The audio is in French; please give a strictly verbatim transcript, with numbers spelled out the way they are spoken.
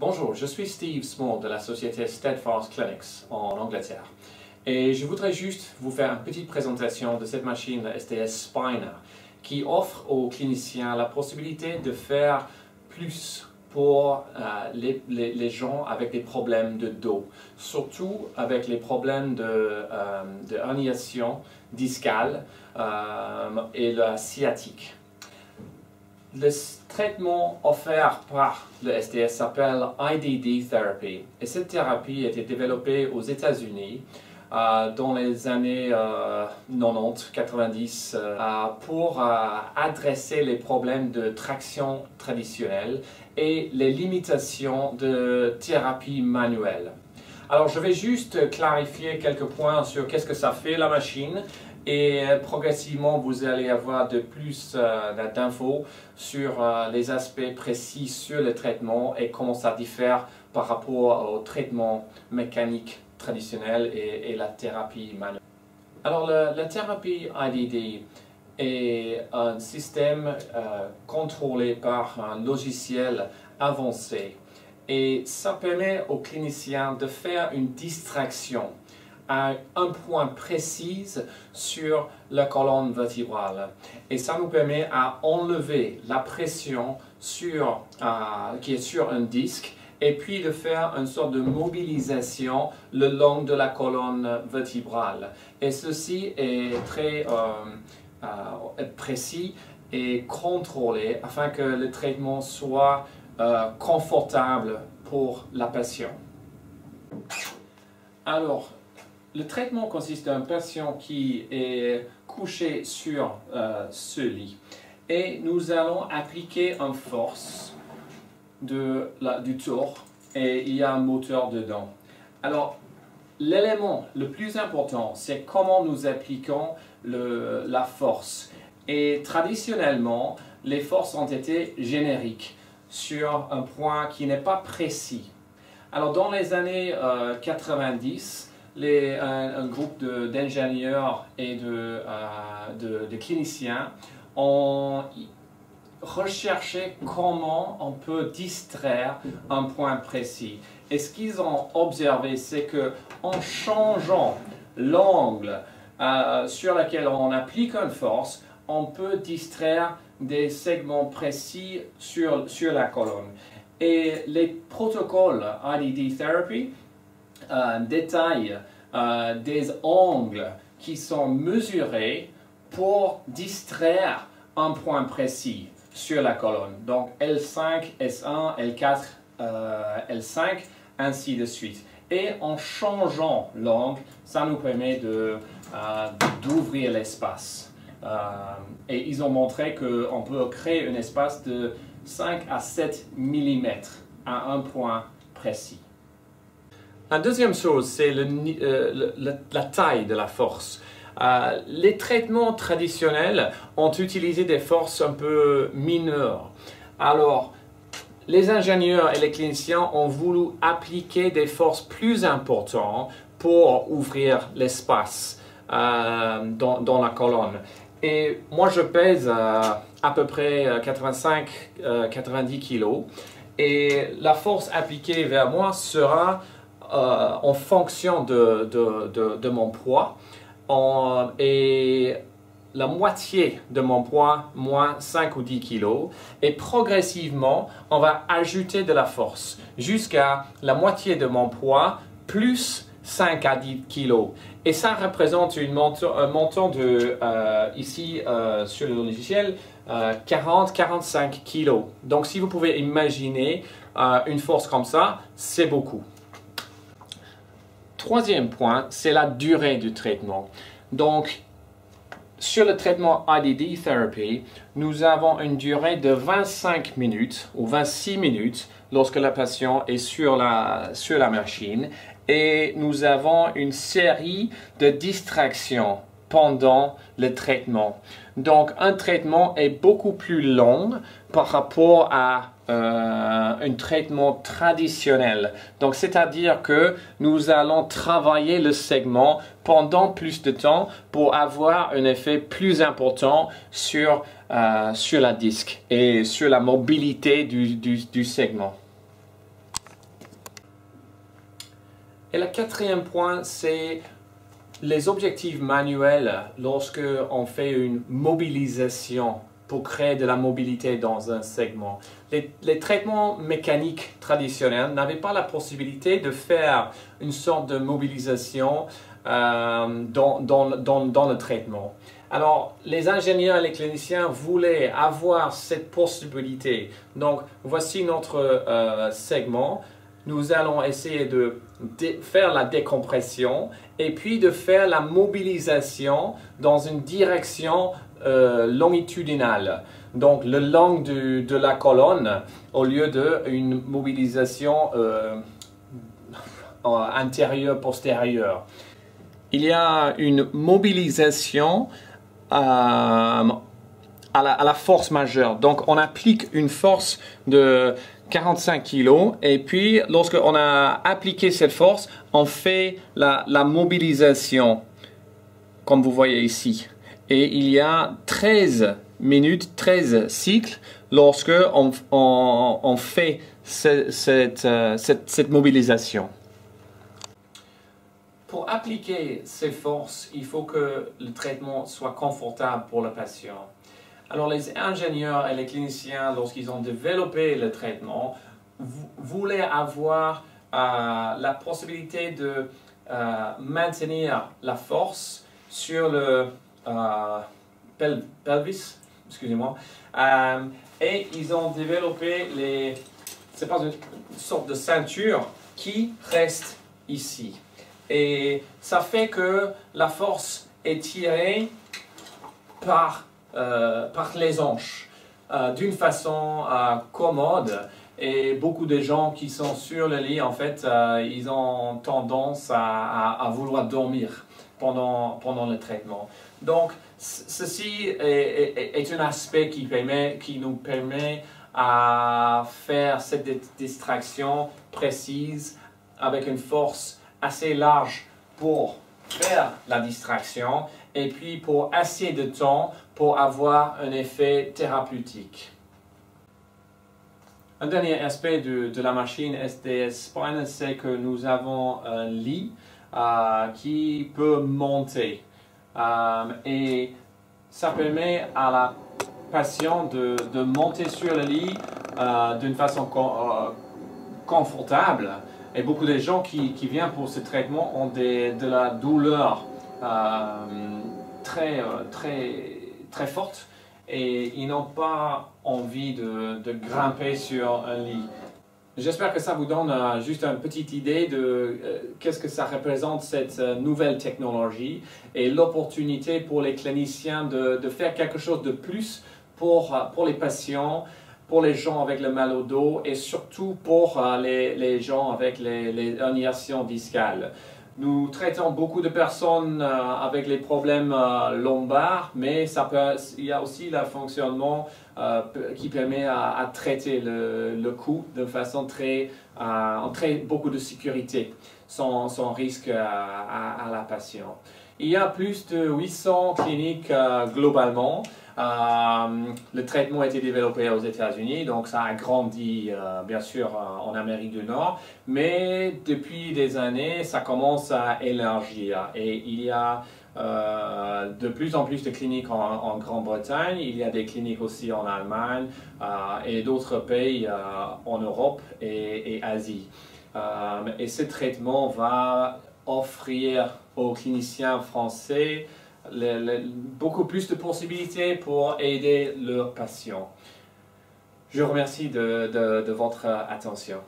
Bonjour, je suis Steve Small de la société Steadfast Clinics en Angleterre et je voudrais juste vous faire une petite présentation de cette machine S T S Spiner qui offre aux cliniciens la possibilité de faire plus pour euh, les, les, les gens avec des problèmes de dos, surtout avec les problèmes de, euh, de herniation discale euh, et la sciatique. Le traitement offert par le S T S s'appelle I D D Therapy et cette thérapie a été développée aux États-Unis euh, dans les années euh, quatre-vingt-dix, quatre-vingt-dix euh, pour euh, adresser les problèmes de traction traditionnelle et les limitations de thérapie manuelle. Alors je vais juste clarifier quelques points sur qu'est-ce que ça fait la machine. Et progressivement, vous allez avoir de plus euh, d'infos sur euh, les aspects précis sur le traitement et comment ça diffère par rapport au traitement mécanique traditionnel et, et la thérapie manuelle. Alors, la, la thérapie I D D est un système euh, contrôlé par un logiciel avancé et ça permet aux cliniciens de faire une distraction à un point précis sur la colonne vertébrale et ça nous permet à enlever la pression sur, euh, qui est sur un disque et puis de faire une sorte de mobilisation le long de la colonne vertébrale et ceci est très euh, euh, précis et contrôlé afin que le traitement soit euh, confortable pour la patiente. Alors, le traitement consiste d'un patient qui est couché sur euh, ce lit et nous allons appliquer une force de la, du tour et il y a un moteur dedans. Alors l'élément le plus important c'est comment nous appliquons le, la force et traditionnellement les forces ont été génériques sur un point qui n'est pas précis. Alors dans les années euh, quatre-vingt-dix, Les, un, un groupe d'ingénieurs et de, euh, de, de cliniciens ont recherché comment on peut distraire un point précis. Et ce qu'ils ont observé, c'est qu'en changeant l'angle euh, sur lequel on applique une force, on peut distraire des segments précis sur, sur la colonne. Et les protocoles I D D Therapy Euh, détail euh, des angles qui sont mesurés pour distraire un point précis sur la colonne. Donc L cinq, S un, L quatre, euh, L cinq, ainsi de suite. Et en changeant l'angle, ça nous permet de, euh, d'ouvrir l'espace. Euh, et ils ont montré qu'on peut créer un espace de cinq à sept millimètres à un point précis. La deuxième chose, c'est euh, la taille de la force. Euh, les traitements traditionnels ont utilisé des forces un peu mineures. Alors, les ingénieurs et les cliniciens ont voulu appliquer des forces plus importantes pour ouvrir l'espace euh, dans, dans la colonne. Et moi, je pèse euh, à peu près quatre-vingt-cinq à quatre-vingt-dix euh, kilos et la force appliquée vers moi sera Euh, en fonction de, de, de, de mon poids en, et la moitié de mon poids, moins cinq ou dix kilos, et progressivement on va ajouter de la force jusqu'à la moitié de mon poids plus cinq à dix kilos et ça représente une montant, un montant de euh, ici euh, sur le logiciel euh, quarante à quarante-cinq kilos. Donc si vous pouvez imaginer euh, une force comme ça, c'est beaucoup. Troisième point, c'est la durée du traitement. Donc, sur le traitement I D D Therapy, nous avons une durée de vingt-cinq minutes ou vingt-six minutes lorsque la patiente est sur la, sur la machine et nous avons une série de distractions pendant le traitement. Donc, un traitement est beaucoup plus long par rapport à euh, un traitement traditionnel. Donc, c'est-à-dire que nous allons travailler le segment pendant plus de temps pour avoir un effet plus important sur, euh, sur la disque et sur la mobilité du, du, du segment. Et le quatrième point, c'est les objectifs manuels lorsque on fait une mobilisation pour créer de la mobilité dans un segment. Les, les traitements mécaniques traditionnels n'avaient pas la possibilité de faire une sorte de mobilisation euh, dans, dans, dans, dans le traitement. Alors, les ingénieurs et les cliniciens voulaient avoir cette possibilité. Donc, voici notre euh, segment. Nous allons essayer de faire la décompression et puis de faire la mobilisation dans une direction euh, longitudinale. Donc, le long du, de la colonne au lieu d'une mobilisation euh, intérieure-postérieure. Il y a une mobilisation Euh, à, la, à la force majeure. Donc on applique une force de quarante-cinq kilos et puis lorsqu'on a appliqué cette force, on fait la, la mobilisation comme vous voyez ici. Et il y a treize minutes, treize cycles lorsque on, on, on fait ce, cette, euh, cette, cette mobilisation. Pour appliquer ces forces, il faut que le traitement soit confortable pour le patient. Alors les ingénieurs et les cliniciens, lorsqu'ils ont développé le traitement, voulaient avoir euh, la possibilité de euh, maintenir la force sur le euh, pel pelvis, excusez-moi, euh, et ils ont développé les, c'est pas une sorte de ceinture qui reste ici. Et ça fait que la force est tirée par, euh, par les hanches euh, d'une façon euh, commode. Et beaucoup de gens qui sont sur le lit, en fait, euh, ils ont tendance à, à, à vouloir dormir pendant, pendant le traitement. Donc, ceci est, est, est un aspect qui, permet, qui nous permet à faire cette distraction précise avec une force assez large pour faire la distraction et puis pour assez de temps pour avoir un effet thérapeutique. Un dernier aspect de, de la machine S T S Spiner, c'est que nous avons un lit euh, qui peut monter euh, et ça permet à la patiente de, de monter sur le lit euh, d'une façon euh, confortable. Et beaucoup de gens qui, qui viennent pour ce traitement ont des, de la douleur euh, très, très, très forte et ils n'ont pas envie de, de grimper sur un lit. J'espère que ça vous donne euh, juste une petite idée de euh, qu'est-ce que ça représente cette euh, nouvelle technologie et l'opportunité pour les cliniciens de, de faire quelque chose de plus pour, pour les patients, pour les gens avec le mal au dos et surtout pour euh, les, les gens avec les, les herniations discales. Nous traitons beaucoup de personnes euh, avec les problèmes euh, lombaires, mais ça peut, il y a aussi le fonctionnement euh, qui permet à, à traiter le, le cou de façon très, euh, très beaucoup de sécurité, sans, sans risque à, à, à la patiente. Il y a plus de huit cents cliniques euh, globalement. Euh, le traitement a été développé aux États-Unis, donc ça a grandi euh, bien sûr euh, en Amérique du Nord, mais depuis des années, ça commence à élargir et il y a euh, de plus en plus de cliniques en, en Grande-Bretagne, il y a des cliniques aussi en Allemagne euh, et d'autres pays euh, en Europe et, et Asie. Euh, et ce traitement va offrir aux cliniciens français Le, le, beaucoup plus de possibilités pour aider leurs patients. Je vous remercie de, de, de votre attention.